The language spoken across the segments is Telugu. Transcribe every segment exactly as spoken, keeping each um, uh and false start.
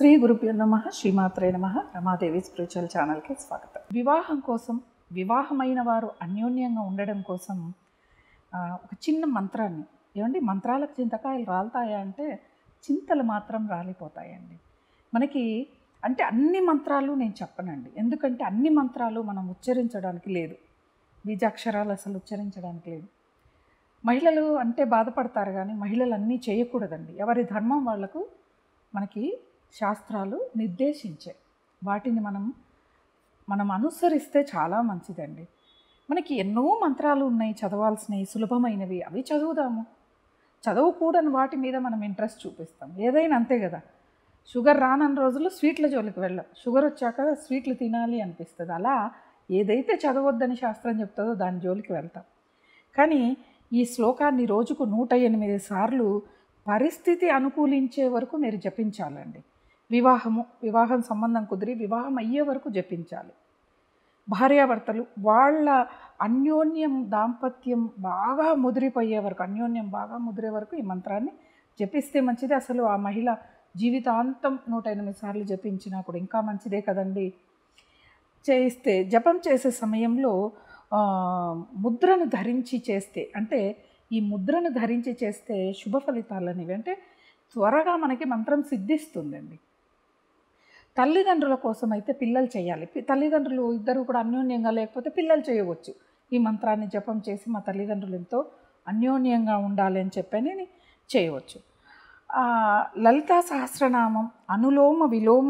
శ్రీ గురుభ్యో నమః శ్రీమాత్రే నమః రమాదేవి స్పిరిచువల్ ఛానల్కి స్వాగతం. వివాహం కోసం, వివాహమైన వారు అన్యోన్యంగా ఉండడం కోసం ఒక చిన్న మంత్రాన్ని, ఏమండి మంత్రాలకు చింతకాయలు రాలుతాయా అంటే చింతలు మాత్రం రాలిపోతాయండి మనకి. అంటే అన్ని మంత్రాలు నేను చెప్పనండి, ఎందుకంటే అన్ని మంత్రాలు మనం ఉచ్చరించడానికి లేదు, బీజాక్షరాలు అసలు ఉచ్చరించడానికి లేదు. మహిళలు అంటే బాధపడతారు, కానీ మహిళలు అన్నీ చేయకూడదండి. ఎవరి ధర్మం వాళ్లకు మనకి శాస్త్రాలు నిర్దేశించే వాటిని మనం మనం అనుసరిస్తే చాలా మంచిదండి. మనకి ఎన్నో మంత్రాలు ఉన్నాయి చదవాల్సినవి, సులభమైనవి, అవి చదువుదాము. చదవకూడని వాటి మీద మనం ఇంట్రెస్ట్ చూపిస్తాం. ఏదైనా అంతే కదా, షుగర్ రానన్న రోజులు స్వీట్ల జోలికి వెళ్ళాం, షుగర్ వచ్చాక స్వీట్లు తినాలి అనిపిస్తుంది. అలా ఏదైతే చదవద్దని శాస్త్రం చెప్తుందో దాని జోలికి వెళ్తాం. కానీ ఈ శ్లోకాన్ని రోజుకు నూట ఎనిమిది సార్లు పరిస్థితి అనుకూలించే వరకు మీరు జపించాలండి. వివాహము వివాహం సంబంధం కుదిరి వివాహం అయ్యే వరకు జపించాలి. భార్యాభర్తలు వాళ్ళ అన్యోన్యం, దాంపత్యం బాగా ముదిరిపోయే వరకు, అన్యోన్యం బాగా ముదిరే వరకు ఈ మంత్రాన్ని జపిస్తే మంచిది. అసలు ఆ మహిళ జీవితాంతం నూట ఎనిమిది సార్లు జపించినా కూడా ఇంకా మంచిదే కదండి. చేయిస్తే జపం చేసే సమయంలో ముద్రను ధరించి చేస్తే, అంటే ఈ ముద్రను ధరించి చేస్తే శుభ ఫలితాలు అనేవి, అంటే త్వరగా మనకి మంత్రం సిద్ధిస్తుందండి. తల్లిదండ్రుల కోసం అయితే పిల్లలు చేయాలి. తల్లిదండ్రులు ఇద్దరు కూడా అన్యోన్యంగా లేకపోతే పిల్లలు చేయవచ్చు. ఈ మంత్రాన్ని జపం చేసి మా తల్లిదండ్రులు ఎంతో అన్యోన్యంగా ఉండాలి అని చెప్పని చేయవచ్చు. లలితా సహస్రనామం అనులోమ విలోమ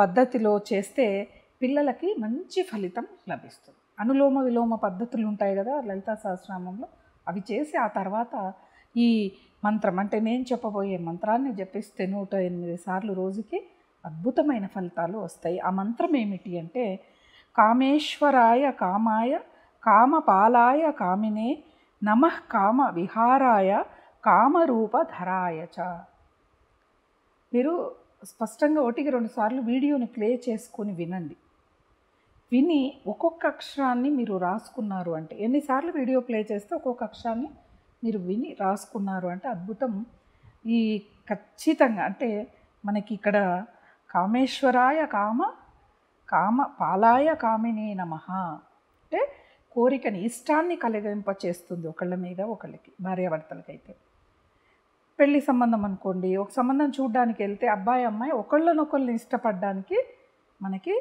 పద్ధతిలో చేస్తే పిల్లలకి మంచి ఫలితం లభిస్తుంది. అనులోమ విలోమ పద్ధతులు ఉంటాయి కదా లలితా సహస్రనామంలో, అవి చేసి ఆ తర్వాత ఈ మంత్రం, అంటే నేను చెప్పబోయే మంత్రాన్ని జపిస్తే నూట ఎనిమిది సార్లు రోజుకి అద్భుతమైన ఫలితాలు వస్తాయి. ఆ మంత్రం ఏమిటి అంటే, కామేశ్వరాయ కామాయ కామపాలాయ కామినే నమః కామ విహారాయ కామరూపధరాయ చ. మీరు స్పష్టంగా ఒకటికి రెండు సార్లు వీడియోని ప్లే చేసుకొని వినండి. విని ఒక్కొక్క అక్షరాన్ని మీరు రాసుకున్నారు అంటే, ఎన్నిసార్లు వీడియో ప్లే చేస్తే ఒక్కొక్క అక్షరాన్ని మీరు విని రాసుకున్నారు అంటే అద్భుతం. ఈ ఖచ్చితంగా, అంటే మనకి ఇక్కడ కామేశ్వరాయ కామ కామ పాలాయ కామినే నమః అంటే కోరికని, ఇష్టాన్ని కలిగింప చేస్తుంది ఒకళ్ళ మీద ఒకళ్ళకి. భార్యాభర్తలకైతే పెళ్లి సంబంధం అనుకోండి, ఒక సంబంధం చూడడానికి వెళ్తే అబ్బాయి అమ్మాయి ఒకళ్ళనొకళ్ళని ఇష్టపడడానికి మనకి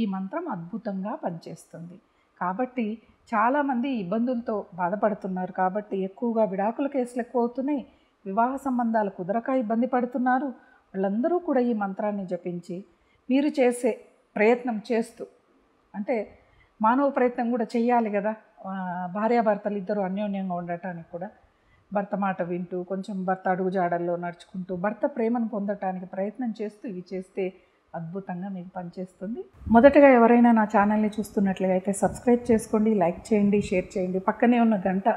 ఈ మంత్రం అద్భుతంగా పనిచేస్తుంది. కాబట్టి చాలామంది ఇబ్బందులతో బాధపడుతున్నారు, కాబట్టి ఎక్కువగా విడాకుల కేసులు ఎక్కువ అవుతున్నాయి, వివాహ సంబంధాలు కుదరక ఇబ్బంది పడుతున్నారు. వాళ్ళందరూ కూడా ఈ మంత్రాన్ని జపించి మీరు చేసే ప్రయత్నం చేస్తూ, అంటే మానవ ప్రయత్నం కూడా చేయాలి కదా భార్యాభర్తలు ఇద్దరు అన్యోన్యంగా ఉండటానికి కూడా, భర్త మాట వింటూ, కొంచెం భర్త అడుగుజాడల్లో నడుచుకుంటూ, భర్త ప్రేమను పొందటానికి ప్రయత్నం చేస్తూ ఇవి చేస్తే అద్భుతంగా మీకు పనిచేస్తుంది. మొదటగా ఎవరైనా నా ఛానల్ని చూస్తున్నట్లుగా అయితే సబ్స్క్రైబ్ చేసుకోండి, లైక్ చేయండి, షేర్ చేయండి. పక్కనే ఉన్న గంట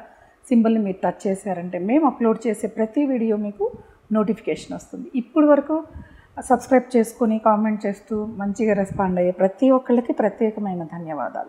సింబల్ని మీరు టచ్ చేశారంటే మేము అప్లోడ్ చేసే ప్రతి వీడియో మీకు నోటిఫికేషన్ వస్తుంది. ఇప్పుడు వరకు సబ్స్క్రైబ్ చేసుకొని కామెంట్ చేస్తూ మంచిగా రెస్పాండ్ అయ్యే ప్రతి ఒక్కళ్ళకి ప్రత్యేకమైన ధన్యవాదాలు.